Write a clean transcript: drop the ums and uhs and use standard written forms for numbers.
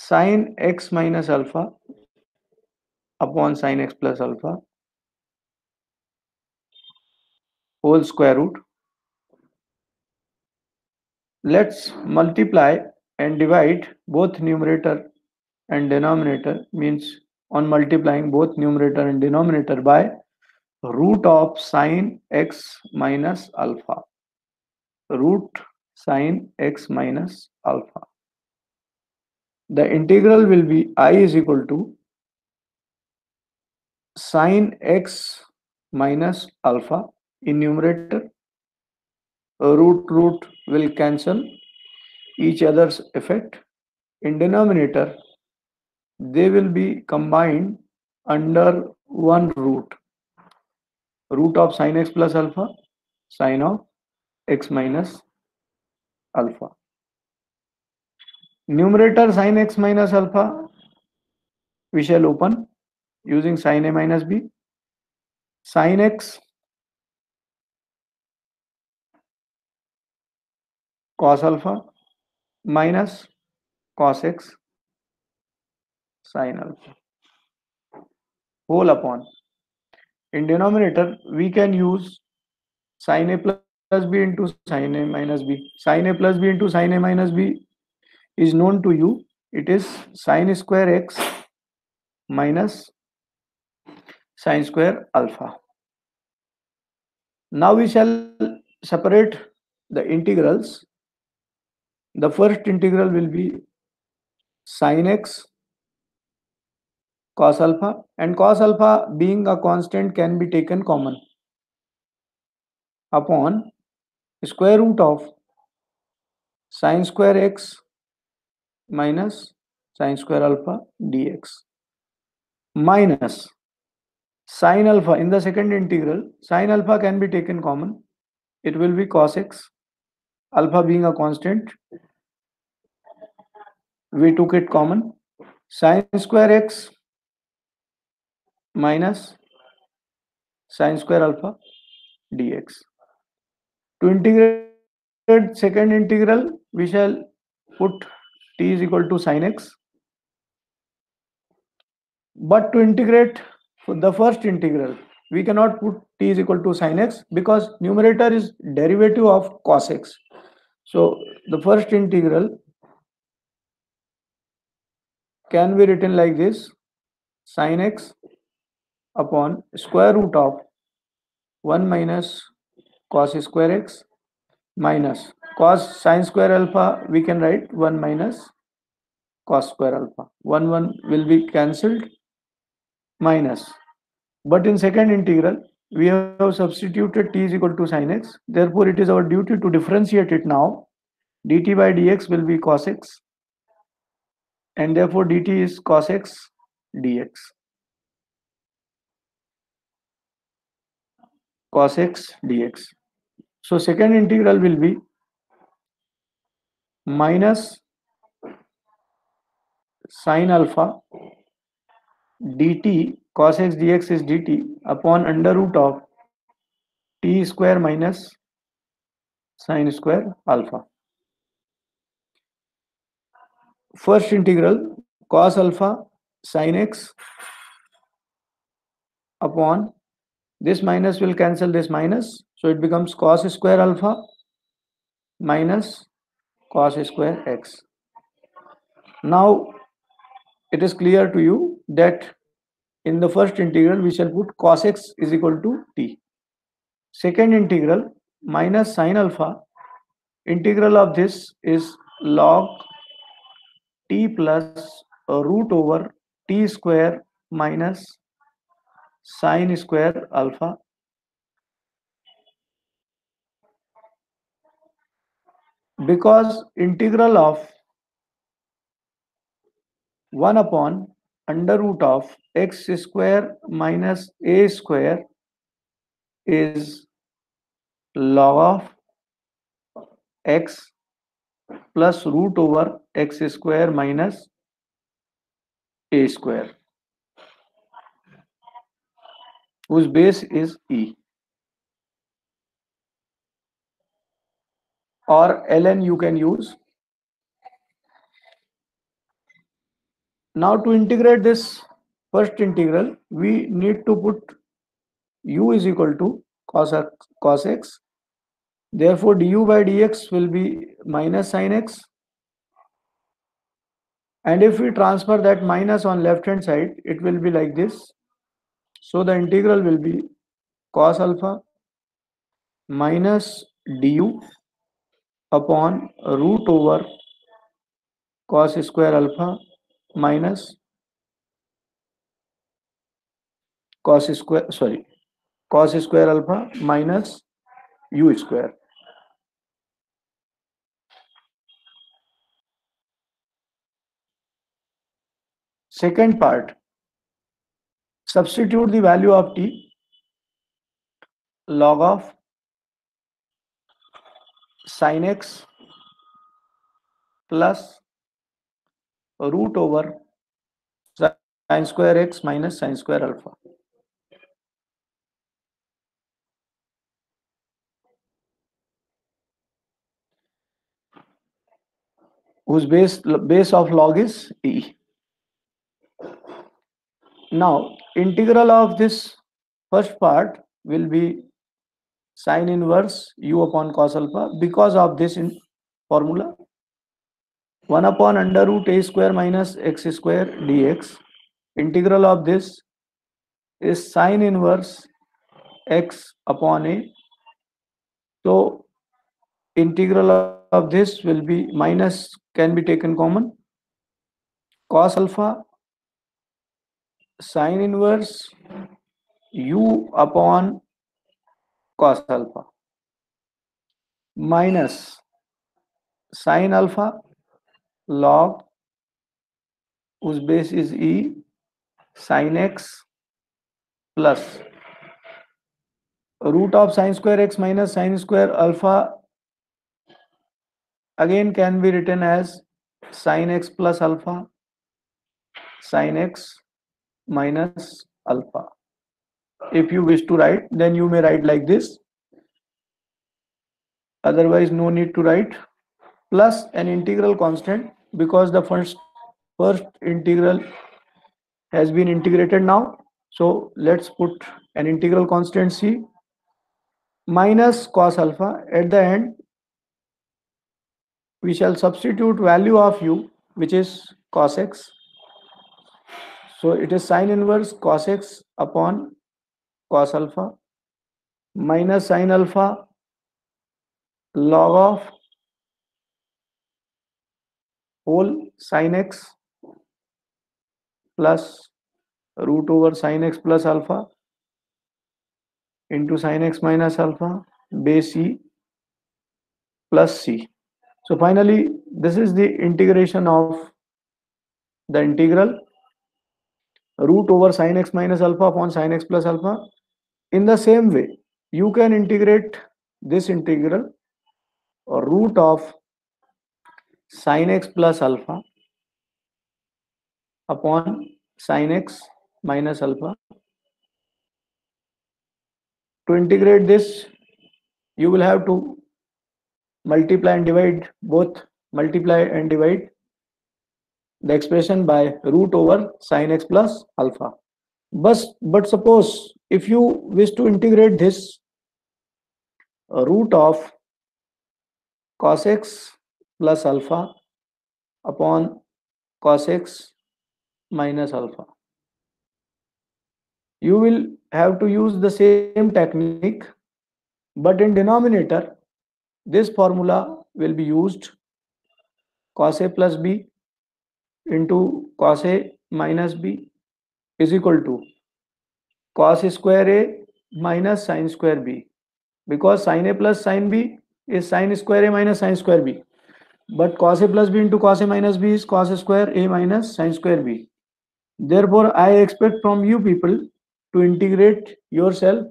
Sign x minus alpha upon sine x plus alpha whole square root. Let's multiply and divide both numerator and denominator, means on multiplying both numerator and denominator by root of sine x minus alpha, root sine x minus alpha. The integral will be I is equal to sine x minus alpha in numerator. Root will cancel each other's effect. In denominator, they will be combined under one root, root of sine x plus alpha, sine of x minus alpha. Numerator sine x minus alpha we shall open using sine a minus b. Sine x cos alpha minus cos x sin alpha whole upon. In denominator we can use sin a plus b into sin a minus b. Sin a plus b into sin a minus b is known to you. It is sin square x minus sin square alpha. Now we shall separate the integrals. The first integral will be sin x cos alpha, and cos alpha being a constant can be taken common, upon square root of sin square x minus sin square alpha dx, minus sin alpha. In the second integral, sin alpha can be taken common. It will be cos x, alpha being a constant, we took it common, sin square x minus sin square alpha dx. To integrate second integral, we shall put t is equal to sin x. But to integrate the first integral, we cannot put t is equal to sin x because numerator is derivative of cos x. So the first integral can be written like this: sin x upon square root of 1 minus cos square x minus cos sin square alpha. We can write 1 minus cos square alpha. 1 will be cancelled, minus. But in second integral, we have substituted t is equal to sin x. Therefore, it is our duty to differentiate it now. dt by dx will be cos x, and therefore dt is cos x dx. Cos x dx. So second integral will be minus sin alpha dt. Cos x dx is dt upon under root of t square minus sin square alpha. First integral cos alpha sin x upon this minus will cancel this minus, so it becomes cos square alpha minus cos square x. Now it is clear to you that in the first integral we shall put cos x is equal to t. Second integral minus sin alpha, integral of this is log t plus root over t square minus sin square alpha because integral of 1 upon under root of x square minus a square is log of x plus root over x square minus a square, whose base is e, or ln you can use. Now to integrate this first integral, we need to put u is equal to cos x. Therefore, du by dx will be minus sin x. And if we transfer that minus on left hand side, it will be like this. So the integral will be cos alpha minus du upon root over cos square alpha minus cos square alpha minus u square. Second part, substitute the value of t log of sin x plus root over sin square x minus sin square alpha. Whose base of log is e. Now integral of this first part will be sin inverse u upon cos alpha. Because of this in formula, 1 upon under root a square minus x square dx. Integral of this is sin inverse x upon a. So integral of this will be minus, can be taken common, cos alpha sin inverse u upon cos alpha minus sin alpha log, whose base is e, sin x plus root of sin square x minus sin square alpha, again can be written as sin x plus alpha sin x minus alpha. If you wish to write, then you may write like this, otherwise no need to write, plus an integral constant, because the first integral has been integrated now, so let's put an integral constant c, minus cos alpha. At the end we shall substitute value of u, which is cos x. So it is sin inverse cos x upon cos alpha minus sin alpha log of whole sin x plus root over sin x plus alpha into sin x minus alpha base e plus c. So finally, this is the integration of the integral root over sin x minus alpha upon sin x plus alpha. In the same way, you can integrate this integral root of sin x plus alpha upon sin x minus alpha. To integrate this, you will have to multiply and divide, both multiply and divide the expression by root over sin x plus alpha. But suppose if you wish to integrate this root of cos x plus alpha upon cos x minus alpha, you will have to use the same technique, but in denominator this formula will be used, cos a plus b into cos a minus b is equal to cos square a minus sin square b, because sin a plus sin b is sin square a minus sin square b, but cos a plus b into cos a minus b is cos square a minus sin square b. Therefore, I expect from you people to integrate yourself